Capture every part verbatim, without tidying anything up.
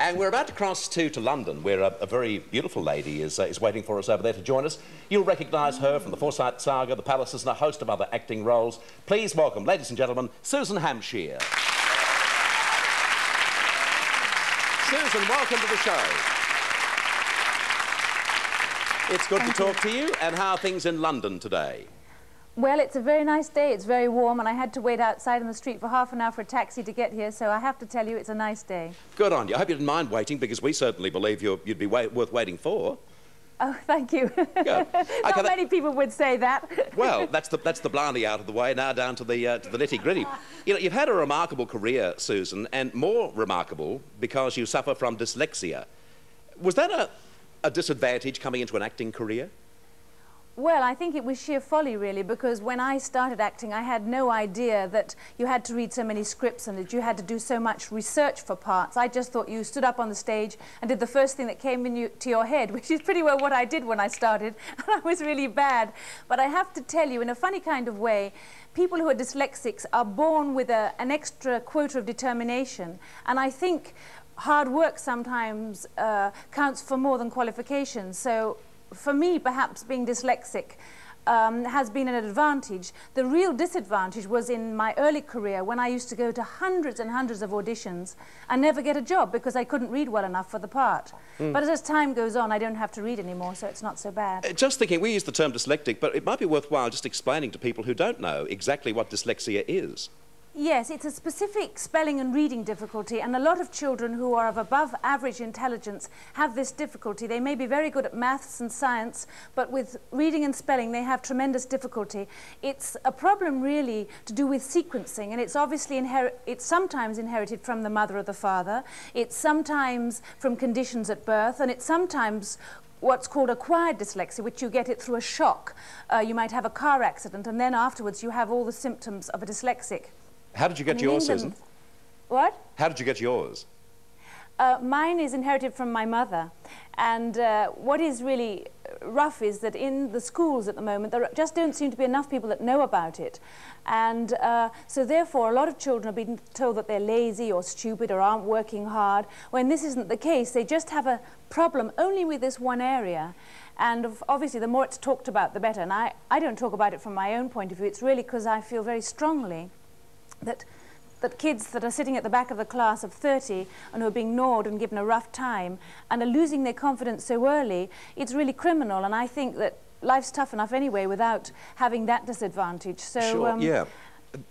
And we're about to cross too to London, where a, a very beautiful lady is, uh, is waiting for us over there to join us. You'll recognise her from The Forsyte Saga, The Palaces and a host of other acting roles. Please welcome, ladies and gentlemen, Susan Hampshire. Susan, welcome to the show. It's good Thank to talk you. to you. And how are things in London today? Well, it's a very nice day, it's very warm, and I had to wait outside on the street for half an hour for a taxi to get here, so I have to tell you it's a nice day. Good on you. I hope you didn't mind waiting, because we certainly believe you're, you'd be wa worth waiting for. Oh, thank you. Not okay, many people would say that. Well, that's the, that's the blarney out of the way, now down to the, uh, to the nitty-gritty. You know, you've had a remarkable career, Susan, and more remarkable because you suffer from dyslexia. Was that a, a disadvantage coming into an acting career? Well, I think it was sheer folly, really, because when I started acting, I had no idea that you had to read so many scripts and that you had to do so much research for parts. I just thought you stood up on the stage and did the first thing that came in you, to your head, which is pretty well what I did when I started, and I was really bad. But I have to tell you, in a funny kind of way, people who are dyslexics are born with a, an extra quota of determination, and I think hard work sometimes uh, counts for more than qualifications. So for me, perhaps being dyslexic um, has been an advantage. The real disadvantage was in my early career, when I used to go to hundreds and hundreds of auditions and never get a job because I couldn't read well enough for the part. Mm. But as time goes on, I don't have to read anymore, so it's not so bad. Uh, just thinking, we use the term dyslexic, but it might be worthwhile just explaining to people who don't know exactly what dyslexia is. Yes, it's a specific spelling and reading difficulty, and a lot of children who are of above average intelligence have this difficulty. They may be very good at maths and science, but with reading and spelling they have tremendous difficulty. It's a problem really to do with sequencing, and it's obviously inher- it's sometimes inherited from the mother or the father, it's sometimes from conditions at birth, and it's sometimes what's called acquired dyslexia, which you get it through a shock. Uh, you might have a car accident and then afterwards you have all the symptoms of a dyslexic. How did you get yours, Susan? What? How did you get yours? Uh, mine is inherited from my mother. And uh, what is really rough is that in the schools at the moment, there just don't seem to be enough people that know about it. And uh, so therefore, a lot of children are being told that they're lazy or stupid or aren't working hard. When this isn't the case, they just have a problem only with this one area. And obviously, the more it's talked about, the better. And I, I don't talk about it from my own point of view. It's really because I feel very strongly That, that kids that are sitting at the back of a class of thirty and who are being ignored and given a rough time and are losing their confidence so early, it's really criminal. And I think that life's tough enough anyway without having that disadvantage. So, sure, um, yeah.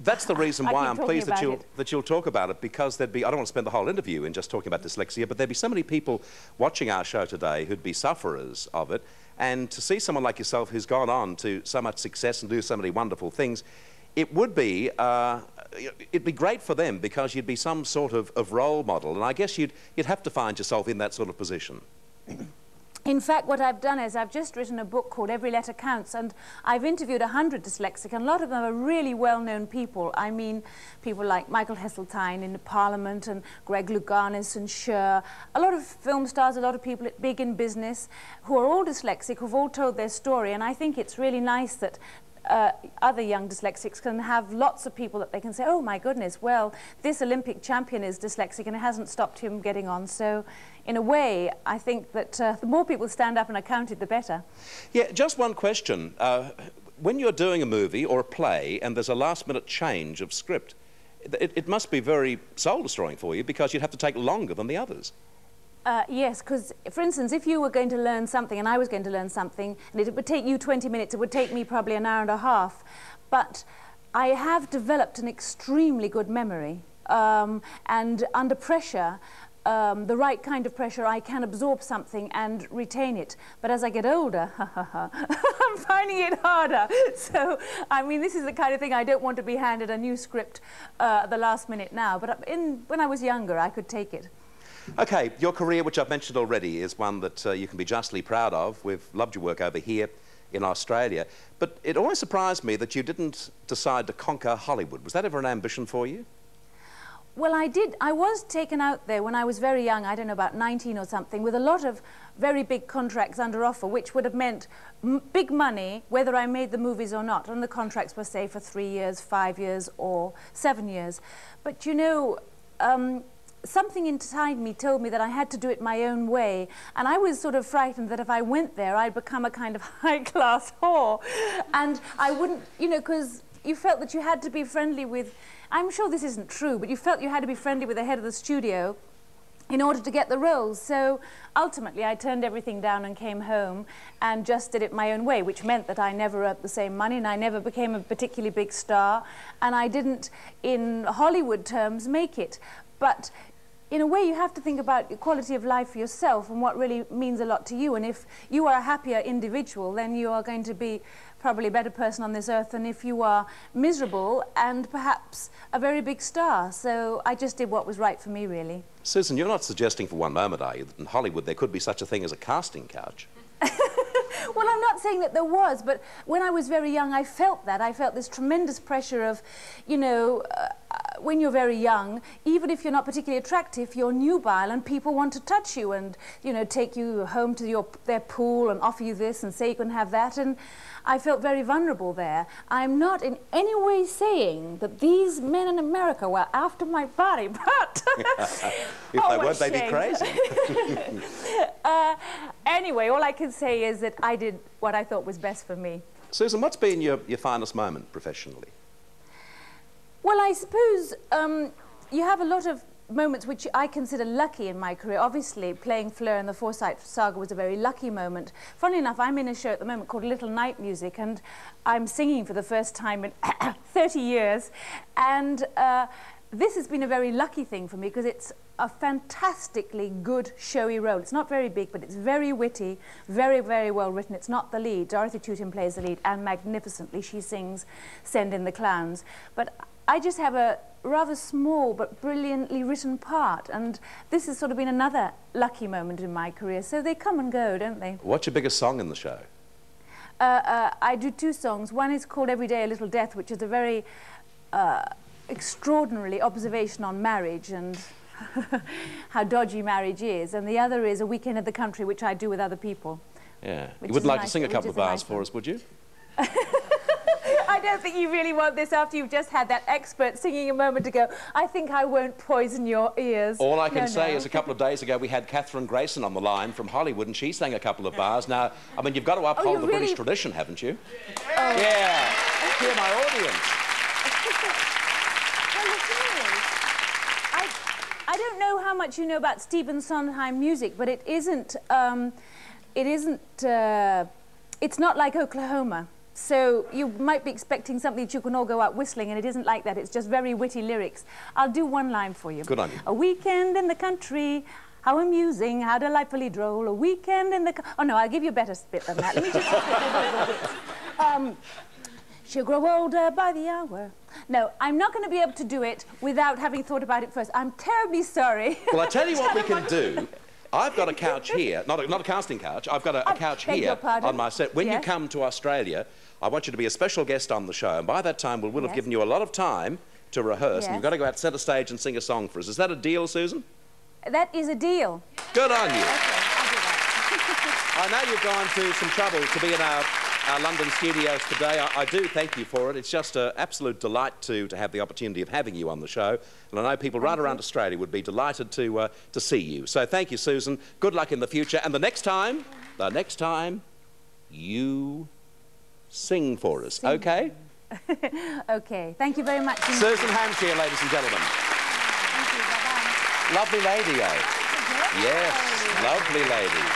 That's the reason why I'm pleased that you'll, that you'll talk about it, because there'd be, I don't want to spend the whole interview in just talking about dyslexia, but there'd be so many people watching our show today who'd be sufferers of it. And to see someone like yourself who's gone on to so much success and do so many wonderful things, it would be, uh, it'd be great for them, because you'd be some sort of, of role model, and I guess you'd, you'd have to find yourself in that sort of position. In fact, what I've done is I've just written a book called Every Letter Counts, and I've interviewed a hundred dyslexic, and a lot of them are really well-known people. I mean, people like Michael Heseltine in Parliament, and Greg Luganis and Schur, a lot of film stars, a lot of people at big in business who are all dyslexic, who've all told their story, and I think it's really nice that Uh, other young dyslexics can have lots of people that they can say, oh my goodness, well, this Olympic champion is dyslexic and it hasn't stopped him getting on. So in a way, I think that uh, the more people stand up and are counted, the better. Yeah, just one question. Uh, when you're doing a movie or a play and there's a last-minute change of script, it, it must be very soul-destroying for you, because you'd have to take longer than the others. Uh, yes, because, for instance, if you were going to learn something and I was going to learn something, and it would take you twenty minutes, it would take me probably an hour and a half. But I have developed an extremely good memory, um, and under pressure, um, the right kind of pressure, I can absorb something and retain it. But as I get older, I'm finding it harder. So, I mean, this is the kind of thing I don't want to be handed a new script uh, at the last minute now. But in, when I was younger, I could take it. OK, your career, which I've mentioned already, is one that uh, you can be justly proud of. We've loved your work over here in Australia. But it always surprised me that you didn't decide to conquer Hollywood. Was that ever an ambition for you? Well, I did. I was taken out there when I was very young, I don't know, about nineteen or something, with a lot of very big contracts under offer, which would have meant m big money, whether I made the movies or not. And the contracts were, say, for three years, five years, or seven years. But, you know, um, something inside me told me that I had to do it my own way. And I was sort of frightened that if I went there, I'd become a kind of high-class whore. And I wouldn't, you know, because you felt that you had to be friendly with... I'm sure this isn't true, but you felt you had to be friendly with the head of the studio in order to get the roles. So ultimately, I turned everything down and came home and just did it my own way, which meant that I never earned the same money and I never became a particularly big star. And I didn't, in Hollywood terms, make it. But in a way, you have to think about your quality of life for yourself and what really means a lot to you. And if you are a happier individual, then you are going to be probably a better person on this earth than if you are miserable and perhaps a very big star. So I just did what was right for me, really. Susan, you're not suggesting for one moment, are you, that in Hollywood there could be such a thing as a casting couch? Well, I'm not saying that there was, but when I was very young, I felt that. I felt this tremendous pressure of, you know, uh, when you're very young, even if you're not particularly attractive, you're nubile and people want to touch you and, you know, take you home to your, their pool and offer you this and say you can have that. And I felt very vulnerable there. I'm not in any way saying that these men in America were after my body, but... if they oh, weren't, they'd be crazy. uh, anyway, all I can say is that I did what I thought was best for me. Susan, what's been your, your finest moment professionally? Well, I suppose um, you have a lot of moments which I consider lucky in my career. Obviously, playing Fleur in the Forsyte Saga was a very lucky moment. Funnily enough, I'm in a show at the moment called A Little Night Music, and I'm singing for the first time in thirty years. And uh, this has been a very lucky thing for me because it's a fantastically good, showy role. It's not very big, but it's very witty, very, very well written. It's not the lead. Dorothy Tutin plays the lead, and magnificently she sings Send in the Clowns. But I just have a rather small but brilliantly written part, and this has sort of been another lucky moment in my career. So they come and go, don't they? What's your biggest song in the show? Uh, uh, I do two songs. One is called Every Day A Little Death, which is a very uh, extraordinarily observation on marriage and how dodgy marriage is. And the other is A Weekend of the Country, which I do with other people. Yeah. You would like nice, to sing a couple of bars nice for us, would you? I don't think you really want this after you've just had that expert singing a moment ago. I think I won't poison your ears. All I can no, say no. is a couple of days ago we had Kathryn Grayson on the line from Hollywood and she sang a couple of bars. Now, I mean, you've got to uphold oh, the really... British tradition, haven't you? Yeah. Oh. Yeah. Hear my audience. Well, the thing is, I, I don't know how much you know about Stephen Sondheim music, but it isn't... Um, it isn't... Uh, it's not like Oklahoma. So you might be expecting something that you can all go out whistling, and it isn't like that. It's just very witty lyrics. I'll do one line for you. Good on you. A weekend in the country, how amusing, how delightfully droll. A weekend in the... Oh, no, I'll give you a better spit than that. Let me just... um, she'll grow older by the hour. No, I'm not going to be able to do it without having thought about it first. I'm terribly sorry. Well, I'll tell you what we can do. I've got a couch here, not a, not a casting couch, I've got a, a couch here on my set. When yes. you come to Australia, I want you to be a special guest on the show, and by that time we will yes. have given you a lot of time to rehearse, yes. and you've got to go out, set a stage and sing a song for us. Is that a deal, Susan? That is a deal. Good on you. Okay, I'll do that. I know you've gone to some trouble to be in our, our London studios today. I, I do thank you for it. It's just an absolute delight to, to have the opportunity of having you on the show, and I know people right thank around you. Australia would be delighted to, uh, to see you. So thank you, Susan. Good luck in the future, and the next time, the next time, you... sing for us, sing. OK? OK. Thank you very much. Susan Hampshire, ladies and gentlemen. Thank you. Bye-bye. Lovely lady, eh? Yes, yes, lovely lady.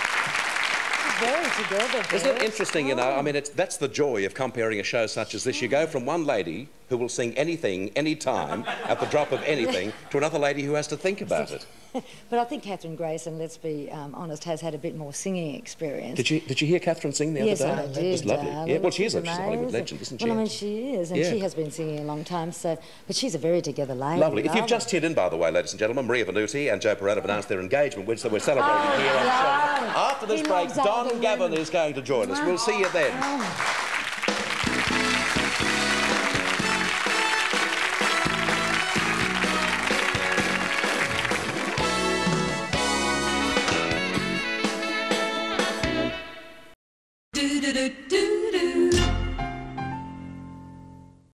Very together. Isn't it interesting, oh. you know? I mean, it's, that's the joy of comparing a show such as this. You go from one lady who will sing anything, any time, at the drop of anything, to another lady who has to think about it. But I think Kathryn Grayson, let's be um, honest, has had a bit more singing experience. Did you, did you hear Kathryn sing the yes, other day? Yes, I did. It was lovely. Uh, yeah, well, she is amazing. She's a Hollywood legend, isn't she? Well, I mean, she is, and yeah. she has been singing a long time, so... But she's a very together lady. Lovely. If you've just tuned in, by the way, ladies and gentlemen, Maria Venuti and Joe Perretta have announced their engagement, which we're celebrating oh, here on the show. After this he break, Don Gavin women. is going to join us. We'll see you then. Oh.